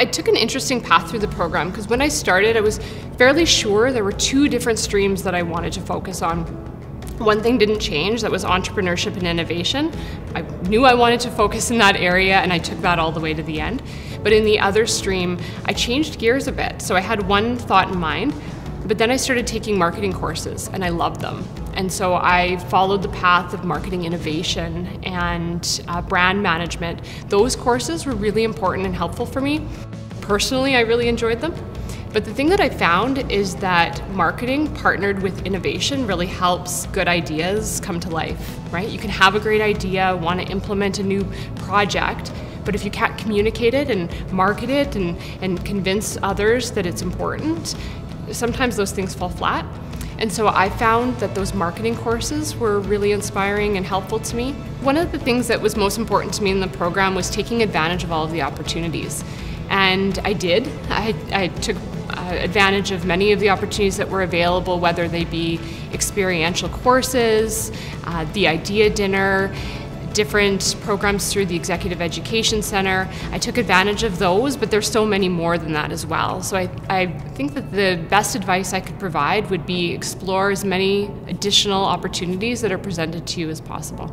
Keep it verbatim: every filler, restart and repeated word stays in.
I took an interesting path through the program because when I started, I was fairly sure there were two different streams that I wanted to focus on. One thing didn't change, that was entrepreneurship and innovation. I knew I wanted to focus in that area and I took that all the way to the end. But in the other stream, I changed gears a bit. So I had one thought in mind, but then I started taking marketing courses and I loved them. And so I followed the path of marketing innovation and uh, brand management. Those courses were really important and helpful for me. Personally, I really enjoyed them. But the thing that I found is that marketing partnered with innovation really helps good ideas come to life, right? You can have a great idea, want to implement a new project, but if you can't communicate it and market it and, and convince others that it's important, sometimes those things fall flat. And so I found that those marketing courses were really inspiring and helpful to me. One of the things that was most important to me in the program was taking advantage of all of the opportunities. And I did. I, I took uh, advantage of many of the opportunities that were available, whether they be experiential courses, uh, the idea dinner, different programs through the Executive Education Center. I took advantage of those, but there's so many more than that as well. So I, I think that the best advice I could provide would be explore as many additional opportunities that are presented to you as possible.